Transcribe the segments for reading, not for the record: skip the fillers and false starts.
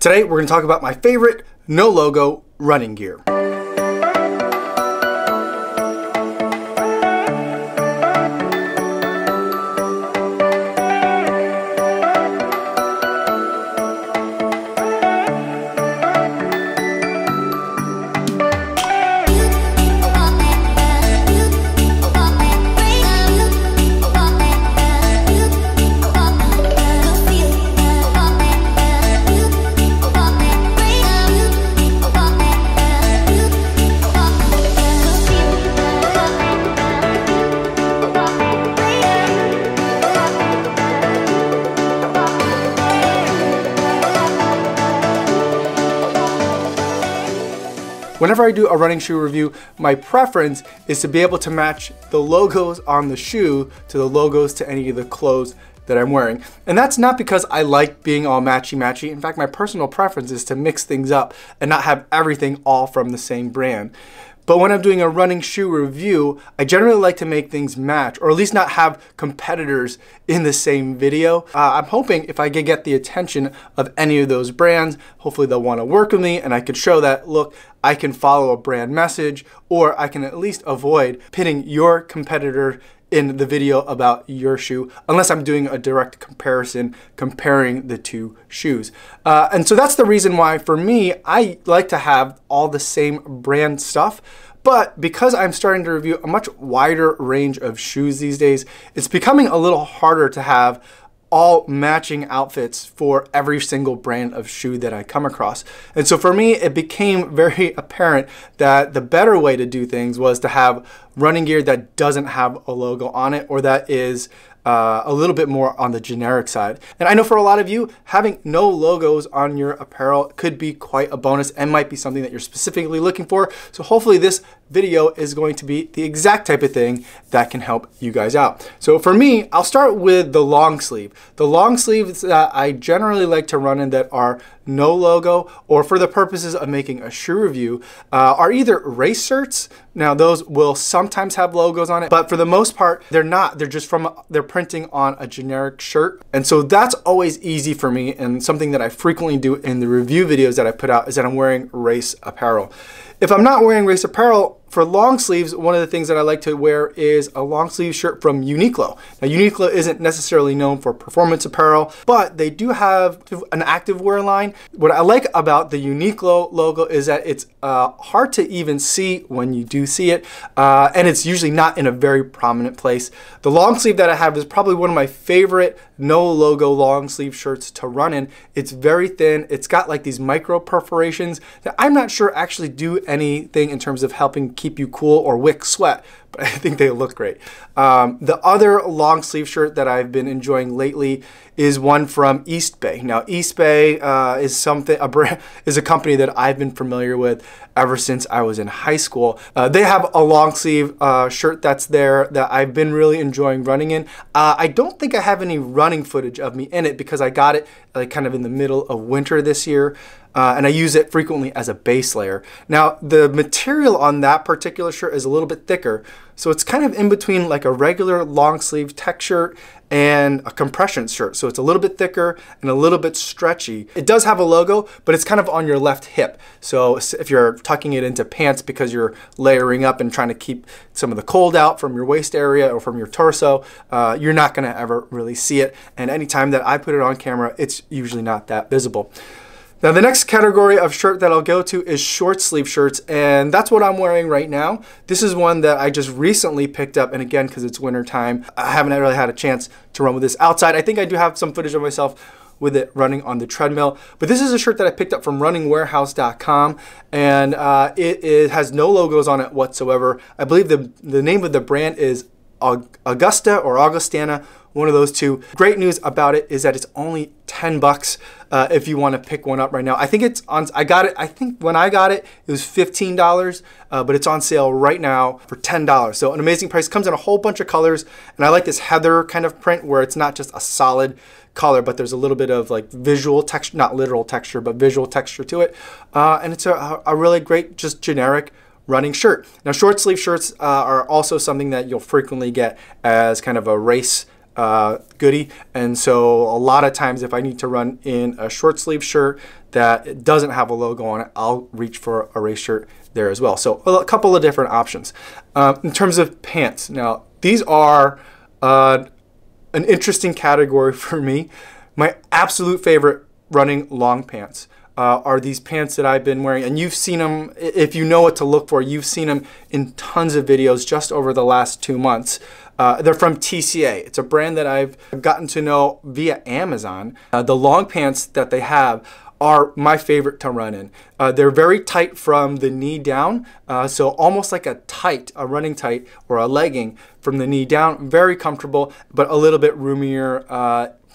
Today, we're gonna talk about my favorite no logo running gear. Whenever I do a running shoe review, my preference is to be able to match the logos on the shoe to the logos to any of the clothes that I'm wearing. And that's not because I like being all matchy-matchy. In fact, my personal preference is to mix things up and not have everything all from the same brand. But when I'm doing a running shoe review, I generally like to make things match, or at least not have competitors in the same video. I'm hoping if I can get the attention of any of those brands, hopefully they'll want to work with me and I could show that, look, I can follow a brand message, or I can at least avoid pitting your competitor in the video about your shoe, unless I'm doing a direct comparison, comparing the two shoes. And so that's the reason why, for me, I like to have all the same brand stuff, but because I'm starting to review a much wider range of shoes these days, it's becoming a little harder to have all matching outfits for every single brand of shoe that I come across. And so for me, it became very apparent that the better way to do things was to have running gear that doesn't have a logo on it, or that is a little bit more on the generic side. And I know for a lot of you, having no logos on your apparel could be quite a bonus and might be something that you're specifically looking for. So hopefully this video is going to be the exact type of thing that can help you guys out. So for me, I'll start with the long sleeve. The long sleeves that I generally like to run in that are no logo, or for the purposes of making a shoe review, are either race shirts. Now those will sometimes have logos on it, but for the most part, they're not. They're just they're printing on a generic shirt. And so that's always easy for me, and something that I frequently do in the review videos that I put out is that I'm wearing race apparel. If I'm not wearing race apparel, for long sleeves, one of the things that I like to wear is a long sleeve shirt from Uniqlo. Now, Uniqlo isn't necessarily known for performance apparel, but they do have an activewear line. What I like about the Uniqlo logo is that it's hard to even see when you do see it, and it's usually not in a very prominent place. The long sleeve that I have is probably one of my favorite no logo long sleeve shirts to run in. It's very thin. It's got like these micro perforations that I'm not sure actually do anything in terms of helping keep you cool or wick sweat, but I think they look great. The other long sleeve shirt that I've been enjoying lately is one from East Bay. Now, East Bay is a company that I've been familiar with ever since I was in high school. They have a long sleeve shirt that's there that I've been really enjoying running in. I don't think I have any running footage of me in it because I got it like kind of in the middle of winter this year. And I use it frequently as a base layer. Now, the material on that particular shirt is a little bit thicker, so it's kind of in between like a regular long sleeve tech shirt and a compression shirt. So it's a little bit thicker and a little bit stretchy. It does have a logo, but it's kind of on your left hip. So if you're tucking it into pants because you're layering up and trying to keep some of the cold out from your waist area or from your torso, you're not gonna ever really see it. And anytime that I put it on camera, it's usually not that visible. Now, the next category of shirt that I'll go to is short sleeve shirts, and that's what I'm wearing right now. This is one that I just recently picked up, and again, because it's winter time, I haven't really had a chance to run with this outside. I think I do have some footage of myself with it running on the treadmill. But this is a shirt that I picked up from runningwarehouse.com, and it has no logos on it whatsoever. I believe the name of the brand is Augusta or Augustana, one of those two. Great news about it is that it's only $10 if you want to pick one up right now. I think it's on, I think when I got it, it was $15, but it's on sale right now for $10. So an amazing price, comes in a whole bunch of colors. And I like this heather kind of print where it's not just a solid color, but there's a little bit of like visual texture, not literal texture, but visual texture to it. And it's a really great, just generic running shirt. Now, short sleeve shirts are also something that you'll frequently get as kind of a race goodie. And so a lot of times if I need to run in a short sleeve shirt that doesn't have a logo on it, I'll reach for a race shirt there as well. So a couple of different options. In terms of pants, now these are an interesting category for me. My absolute favorite running long pants are these pants that I've been wearing, and you've seen them, if you know what to look for, you've seen them in tons of videos just over the last 2 months. They're from TCA. It's a brand that I've gotten to know via Amazon. The long pants that they have are my favorite to run in. They're very tight from the knee down, so almost like a running tight or a legging from the knee down. Very comfortable, but a little bit roomier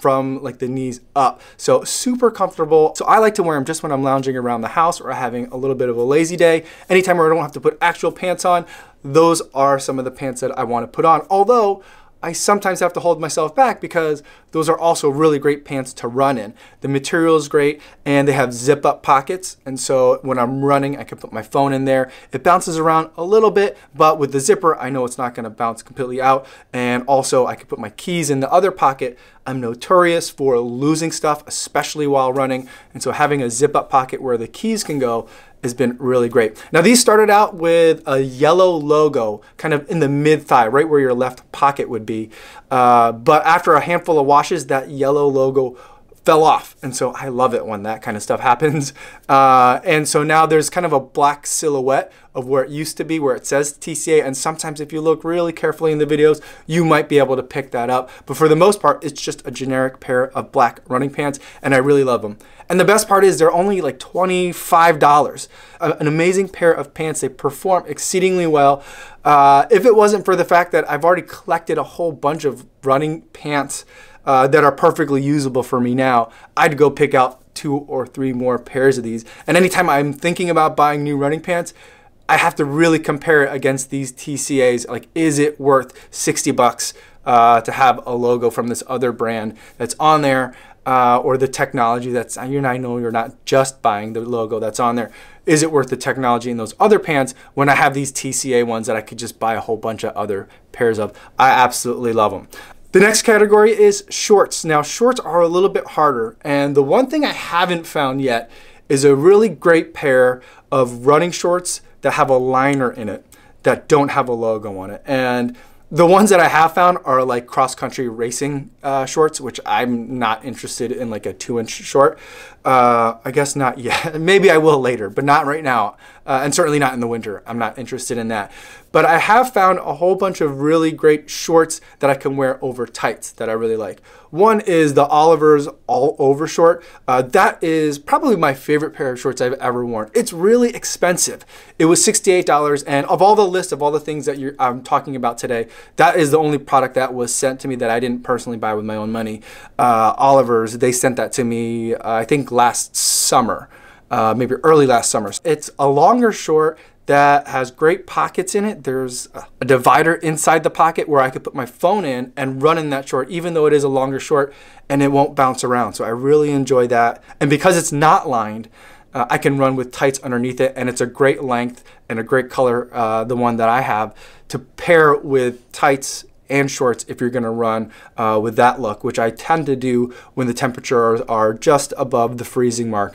from like the knees up. So super comfortable. So I like to wear them just when I'm lounging around the house or having a little bit of a lazy day. Anytime where I don't have to put actual pants on, those are some of the pants that I want to put on. Although I sometimes have to hold myself back because those are also really great pants to run in. The material is great and they have zip up pockets. And so when I'm running, I can put my phone in there. It bounces around a little bit, but with the zipper, I know it's not gonna bounce completely out. And also I can put my keys in the other pocket. I'm notorious for losing stuff, especially while running. And so having a zip up pocket where the keys can go has been really great. Now these started out with a yellow logo, kind of in the mid thigh, right where your left pocket would be. But after a handful of washes, that yellow logo fell off. And so I love it when that kind of stuff happens. And so now there's kind of a black silhouette of where it used to be, where it says TCA. And sometimes if you look really carefully in the videos, you might be able to pick that up. But for the most part, it's just a generic pair of black running pants. And I really love them. And the best part is they're only like $25. An amazing pair of pants. They perform exceedingly well. If it wasn't for the fact that I've already collected a whole bunch of running pants that are perfectly usable for me now, I'd go pick out 2 or 3 more pairs of these. And anytime I'm thinking about buying new running pants, I have to really compare it against these TCAs. Like, is it worth $60 to have a logo from this other brand that's on there? Or the technology that's, I know you're not just buying the logo that's on there. Is it worth the technology in those other pants when I have these TCA ones that I could just buy a whole bunch of other pairs of? I absolutely love them. The next category is shorts. Now shorts are a little bit harder, and the one thing I haven't found yet is a really great pair of running shorts that have a liner in it that don't have a logo on it. And the ones that I have found are like cross-country racing shorts, which I'm not interested in, like a 2-inch short. I guess not yet. Maybe I will later, but not right now. And certainly not in the winter. I'm not interested in that. But I have found a whole bunch of really great shorts that I can wear over tights that I really like. One is the Oliver's all over short. That is probably my favorite pair of shorts I've ever worn. It's really expensive. It was $68. And of all the list of all the things that I'm talking about today, that is the only product that was sent to me that I didn't personally buy with my own money. Oliver's, they sent that to me, I think last summer, maybe early last summer. It's a longer short that has great pockets in it. There's a divider inside the pocket where I could put my phone in and run in that short, even though it is a longer short, and it won't bounce around. So I really enjoy that. And because it's not lined, I can run with tights underneath it, and it's a great length and a great color, the one that I have, to pair with tights and shorts if you're gonna run with that look, which I tend to do when the temperatures are just above the freezing mark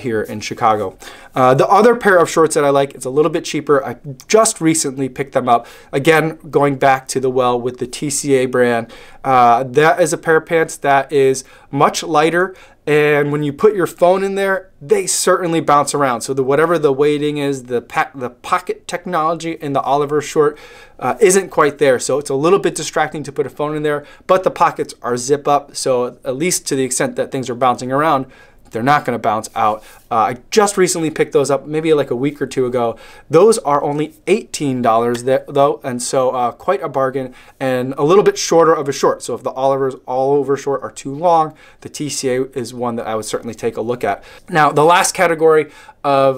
here in Chicago. The other pair of shorts that I like, it's a little bit cheaper. I just recently picked them up. Again, going back to the well with the TCA brand, that is a pair of pants that is much lighter. And when you put your phone in there, they certainly bounce around. So whatever the weighting is, the pocket technology in the Oliver short isn't quite there. So it's a little bit distracting to put a phone in there, but the pockets are zip up. So at least to the extent that things are bouncing around, they're not gonna bounce out. I just recently picked those up, maybe like a week or two ago. Those are only $18 though, and so quite a bargain, and a little bit shorter of a short. So if the Oliver's all over short are too long, the TCA is one that I would certainly take a look at. Now, the last category of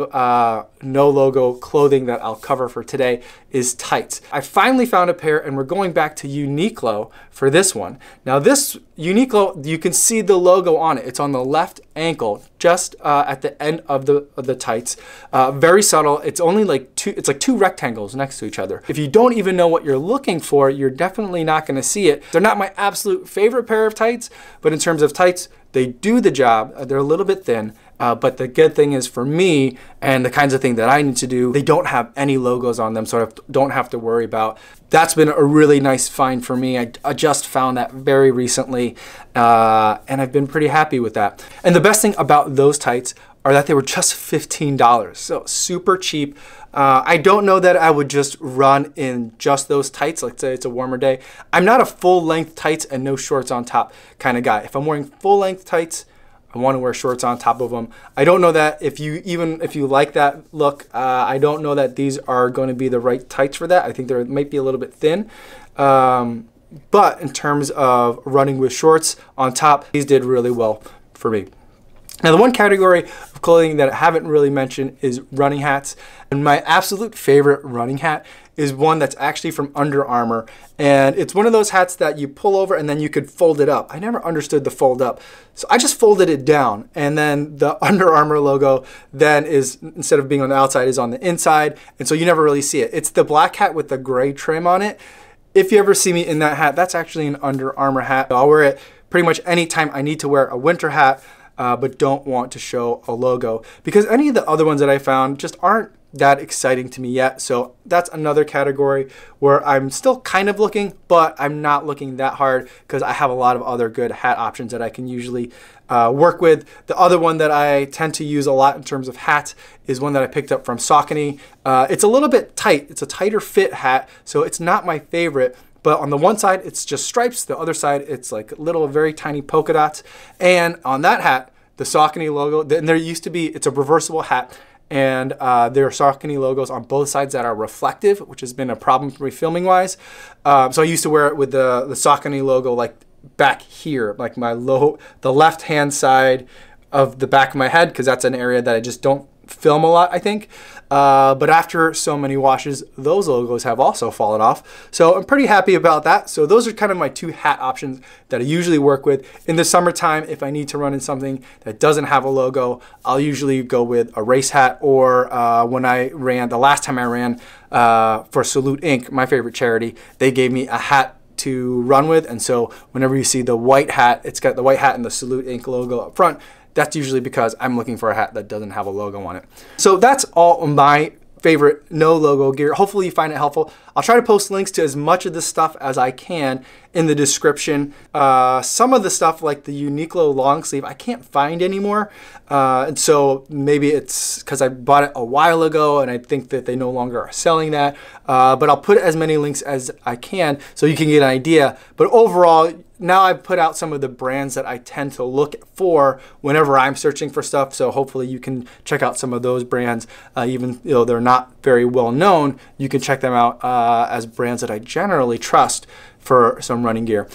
no logo clothing that I'll cover for today is tights. I finally found a pair, and we're going back to Uniqlo for this one. Now this Uniqlo, you can see the logo on it. It's on the left ankle. ankle, just at the end of the tights. Very subtle. It's only like two rectangles next to each other. If you don't even know what you're looking for, you're definitely not going to see it. They're not my absolute favorite pair of tights, but in terms of tights, they do the job. They're a little bit thin, but the good thing is for me and the kinds of thing that I need to do, they don't have any logos on them, so I don't have to worry about. That's been a really nice find for me. I just found that very recently, and I've been pretty happy with that. And the best thing about those tights are that they were just $15, so super cheap. I don't know that I would just run in just those tights. Let's say it's a warmer day. I'm not a full length tights and no shorts on top kind of guy. If I'm wearing full length tights, I want to wear shorts on top of them. I don't know that if you like that look, I don't know that these are going to be the right tights for that. I think they might be a little bit thin. But in terms of running with shorts on top, these did really well for me. Now, the one category of clothing that I haven't really mentioned is running hats. And my absolute favorite running hat is one that's actually from Under Armour. And it's one of those hats that you pull over and then you could fold it up. I never understood the fold up. So I just folded it down. And then the Under Armour logo then is, instead of being on the outside, is on the inside. And so you never really see it. It's the black hat with the gray trim on it. If you ever see me in that hat, that's actually an Under Armour hat. I'll wear it pretty much anytime I need to wear a winter hat. But don't want to show a logo, because any of the other ones that I found just aren't that exciting to me yet. So that's another category where I'm still kind of looking, but I'm not looking that hard because I have a lot of other good hat options that I can usually work with. The other one that I tend to use a lot in terms of hats is one that I picked up from Saucony. It's a little bit tight. It's a tighter fit hat, so it's not my favorite. But on the one side, it's just stripes. The other side, it's like little, very tiny polka dots. And on that hat, the Saucony logo, then there used to be, it's a reversible hat. And there are Saucony logos on both sides that are reflective, which has been a problem for me filming-wise. So I used to wear it with the Saucony logo like back here, like the left-hand side of the back of my head, because that's an area that I just don't film a lot, I think. But after so many washes, those logos have also fallen off. So I'm pretty happy about that. So those are kind of my two hat options that I usually work with. In the summertime, if I need to run in something that doesn't have a logo, I'll usually go with a race hat, or when I ran, the last time I ran for Salute Inc., my favorite charity, they gave me a hat to run with. And so whenever you see the white hat, it's got the white hat and the Salute Inc. logo up front. That's usually because I'm looking for a hat that doesn't have a logo on it. So that's all my favorite no logo gear. Hopefully you find it helpful. I'll try to post links to as much of this stuff as I can in the description. Some of the stuff like the Uniqlo long sleeve, I can't find anymore. And so maybe it's because I bought it a while ago and I think that they no longer are selling that. But I'll put as many links as I can so you can get an idea. But overall, now I've put out some of the brands that I tend to look for whenever I'm searching for stuff. So hopefully you can check out some of those brands. Even though they're not very well known, you can check them out as brands that I generally trust for some running gear.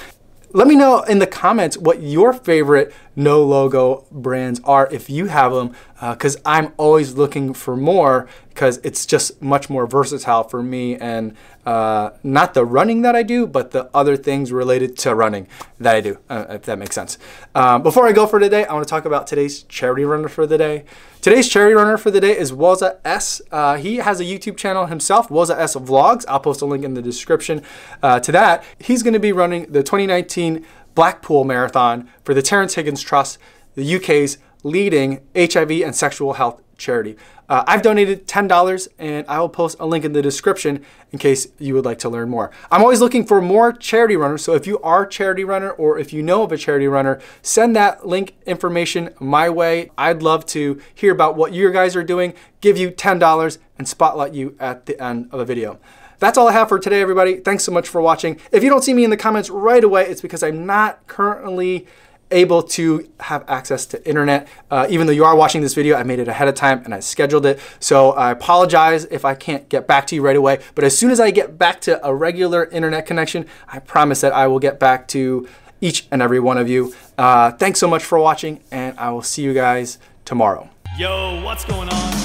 Let me know in the comments what your favorite no logo brands are if you have them, because I'm always looking for more, because it's just much more versatile for me, and not the running that I do, but the other things related to running that I do, if that makes sense. Before I go for today, I want to talk about today's charity runner for the day. Today's charity runner for the day is Wozza S. He has a YouTube channel himself, Wozza S Vlogs. I'll post a link in the description to that. He's going to be running the 2019 Blackpool Marathon for the Terrence Higgins Trust, the UK's leading HIV and sexual health charity. I've donated $10 and I will post a link in the description in case you would like to learn more. I'm always looking for more charity runners. So if you are a charity runner or if you know of a charity runner, send that link information my way. I'd love to hear about what you guys are doing, give you $10 and spotlight you at the end of a video. That's all I have for today, everybody. Thanks so much for watching. If you don't see me in the comments right away, it's because I'm not currently able to have access to internet. Even though you are watching this video, I made it ahead of time and I scheduled it. So I apologize if I can't get back to you right away, but as soon as I get back to a regular internet connection, I promise that I will get back to each and every one of you. Thanks so much for watching, and I will see you guys tomorrow. Yo, what's going on?